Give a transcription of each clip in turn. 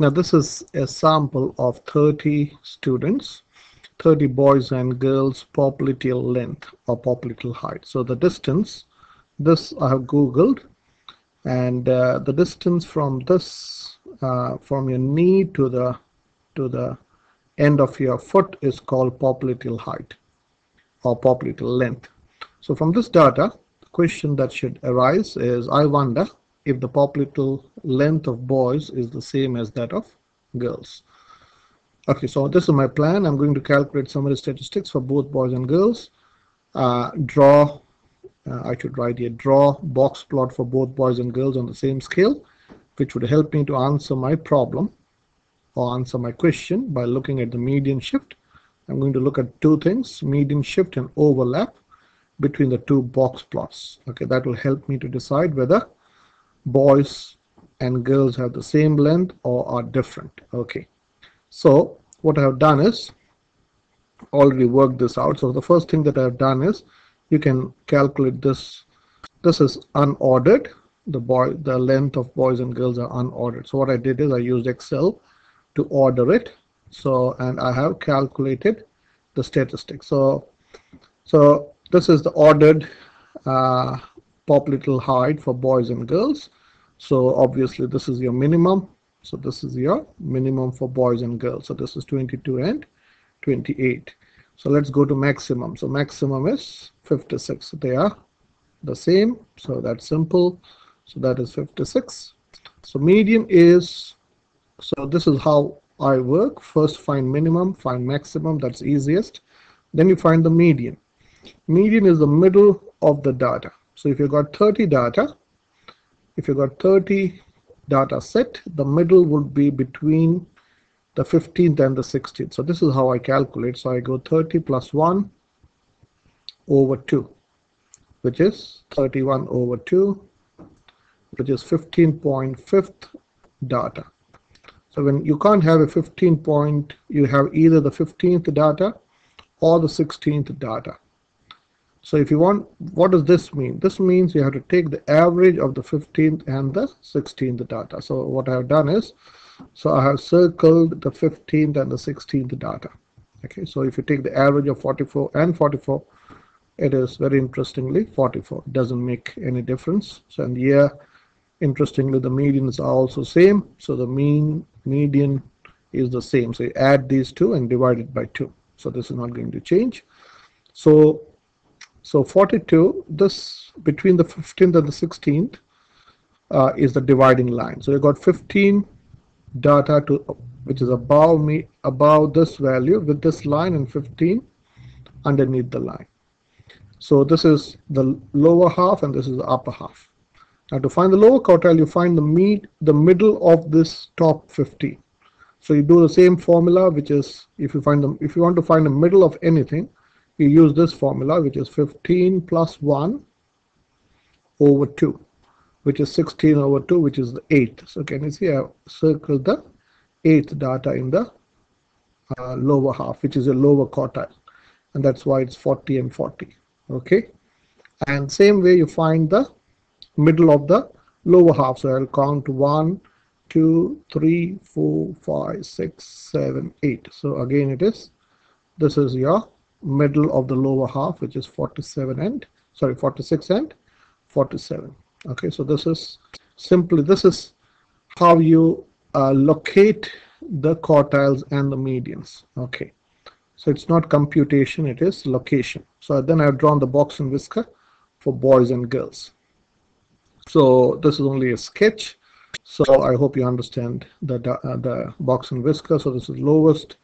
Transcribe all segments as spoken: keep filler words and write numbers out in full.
Now this is a sample of thirty students, thirty boys and girls, popliteal length or popliteal height. So the distance, this I have Googled, and uh, the distance from this uh, from your knee to the to the end of your foot is called popliteal height or popliteal length. So from this data, the question that should arise is, I wonder if the popliteal length of boys is the same as that of girls. Okay, so this is my plan. I'm going to calculate summary statistics for both boys and girls. Uh, draw, uh, I should write here, draw box plot for both boys and girls on the same scale, which would help me to answer my problem or answer my question by looking at the median shift. I'm going to look at two things, median shift and overlap between the two box plots. Okay, that will help me to decide whether boys and girls have the same length or are different. Okay, so what I have done is already worked this out. So the first thing that I have done is you can calculate this. This is unordered. The boy, the length of boys and girls are unordered. So what I did is I used Excel to order it. So, and I have calculated the statistics. So, so this is the ordered uh, popliteal height for boys and girls. So obviously this is your minimum. So this is your minimum for boys and girls. So this is twenty-two and twenty-eight. So let's go to maximum. So maximum is fifty-six. They are the same. So that's simple. So that is fifty-six. So median is, so this is how I work. First find minimum, find maximum. That's easiest. Then you find the median. Median is the middle of the data. So if you got thirty data, if you got thirty data set, the middle would be between the fifteenth and the sixteenth. So this is how I calculate. So I go thirty plus one over two, which is thirty-one over two, which is fifteen point five data. So when you can't have a fifteen point, you have either the fifteenth data or the sixteenth data. So if you want, what does this mean? This means you have to take the average of the fifteenth and the sixteenth data. So what I have done is, so I have circled the fifteenth and the sixteenth data. Okay, so if you take the average of forty-four and forty-four, it is very interestingly forty-four. It doesn't make any difference. So in the year, interestingly, the medians are also same. So the mean median is the same. So you add these two and divide it by two. So this is not going to change. So So forty-two, this between the fifteenth and the sixteenth uh, is the dividing line. So you got fifteen data to which is above me, above this value with this line, and fifteen underneath the line. So this is the lower half and this is the upper half. Now to find the lower quartile, you find the mid, the middle of this top fifteen. So you do the same formula, which is if you find them, if you want to find the middle of anything, you use this formula, which is fifteen plus one over two, which is sixteen over two, which is the eighth. So can you see I circle the eighth data in the uh, lower half, which is a lower quartile, and that's why it's forty and forty. Okay, and same way you find the middle of the lower half. So I'll count one, two, three, four, five, six, seven, eight. So again, it is, this is your middle of the lower half, which is forty-seven and sorry forty-six and forty-seven. Okay, so this is simply, this is how you uh, locate the quartiles and the medians. Okay, so it's not computation, it is location. So then I've drawn the box and whisker for boys and girls. So this is only a sketch, so I hope you understand the uh, the box and whisker. So this is lowest,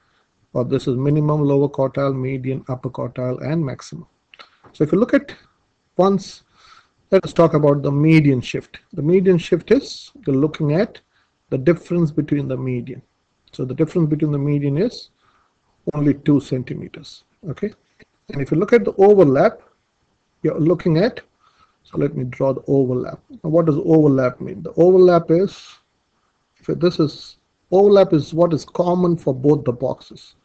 or this is minimum, lower quartile, median, upper quartile, and maximum. So if you look at once, let us talk about the median shift. The median shift is, you're looking at the difference between the median. So the difference between the median is only two centimeters. Okay, and if you look at the overlap, you're looking at, so let me draw the overlap. Now what does overlap mean? The overlap is, if this is, overlap is what is common for both the boxes.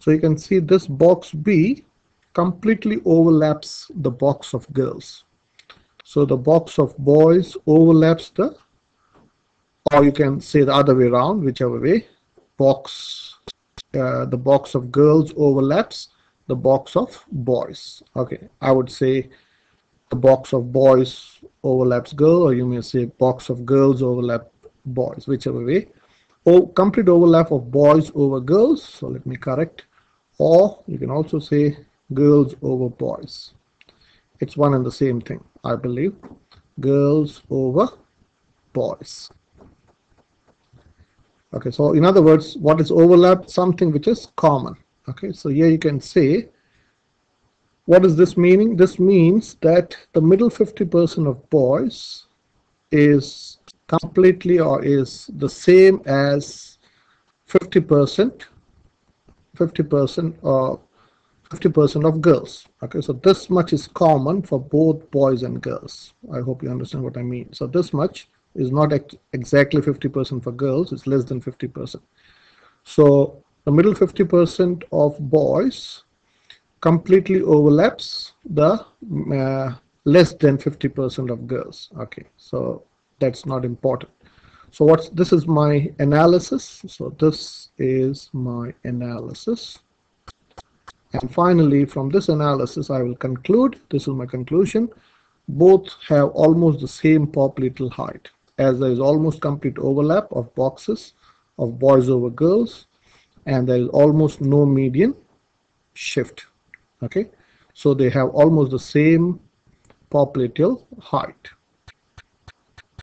So you can see this box B completely overlaps the box of girls. So the box of boys overlaps the or you can say the other way around, whichever way. Box, uh, the box of girls overlaps the box of boys. Okay, I would say the box of boys overlaps girl, or you may say box of girls overlap boys, whichever way. Oh, complete overlap of boys over girls, so let me correct. Or you can also say girls over boys. It's one and the same thing, I believe. Girls over boys. Okay, so in other words, what is overlap? Something which is common. Okay, so here you can say, what is this meaning? This means that the middle fifty percent of boys is completely or is the same as fifty percent, fifty percent or fifty percent of girls. Okay, so this much is common for both boys and girls. I hope you understand what I mean. So this much is not ex exactly fifty percent for girls, it's less than fifty percent. So the middle fifty percent of boys completely overlaps the uh, less than fifty percent of girls. Okay, so that's not important. So what's this is my analysis. So this is my analysis. And finally, from this analysis, I will conclude. This is my conclusion. Both have almost the same popliteal height, as there is almost complete overlap of boxes of boys over girls, and there is almost no median shift. Okay, so they have almost the same popliteal height.